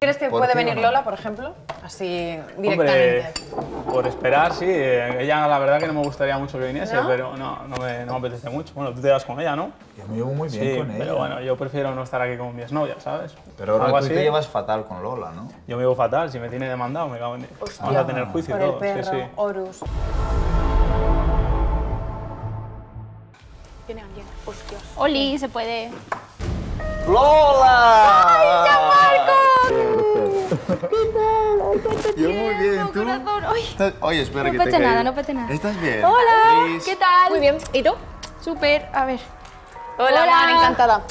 ¿Crees que puede venir Lola, por ejemplo? Así, directamente. Hombre, por esperar, sí. Ella, la verdad, que no me gustaría mucho que viniese, ¿no? Pero no me apetece mucho. Bueno, tú te das con ella, ¿no? Yo me llevo muy bien con ella. Pero bueno, yo prefiero no estar aquí con mi exnovia, ¿sabes? Pero ahora tú te llevas fatal con Lola, ¿no? Yo me llevo fatal. Si me tiene demandado, me cago en... Hostia, vamos a tener juicio por y todo. El perro, sí, sí. Horus. Viene alguien. Hostias. Oli, se puede. ¡Lola! ¡Ay, Gianmarco! ¿Qué tal? ¿Cuánto tiempo? Muy bien, ¿tú? Corazón. Oye, espera, que te caiga. No pasa nada. ¿Estás bien? Hola, ¿qué tal? Muy bien. ¿Y tú? Súper. A ver. Hola, encantada.